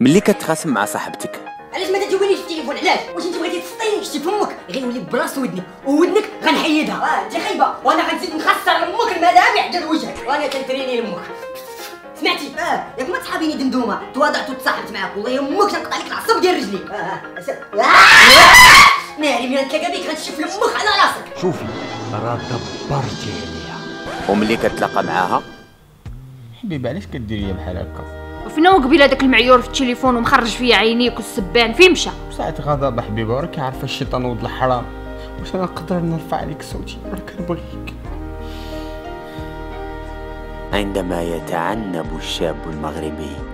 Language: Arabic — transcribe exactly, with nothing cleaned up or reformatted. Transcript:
ملي كتخاصم مع صاحبتك علاش ما تجاوبنيش في التليفون؟ علاش؟ واش انت بغيتي تسطيني؟ شتي فمك غنولي بلاص ودني وودنك غنحيدها. اه انت خايبه وانا غنزيد نخسر امك المدامع ديال وجهك وانا كنتريني امك. سمعتي؟ اه ياك ما تحابيني دمدومه تواضعت وتصاحبت معاك والله يمك تنقطع لك العصب ديال رجليك. اه ناري ملي غنتلاقى بيك غتشوف امك على راسك. شوفي راه دبرتي عليها. وملي كتلاقى معاها حبيبه علاش كديري ليا بحال هكا؟ وفينا قبيله داك المعيور في التليفون ومخرج فيا عينيك والسبان فين مشى؟ ساعة غضب حبيبه وراك عارفه الشيطان ولد الحرام. واش انا نقدر نرفع عليك صوتي؟ راك كنبغيك. عندما يتعنب الشاب المغربي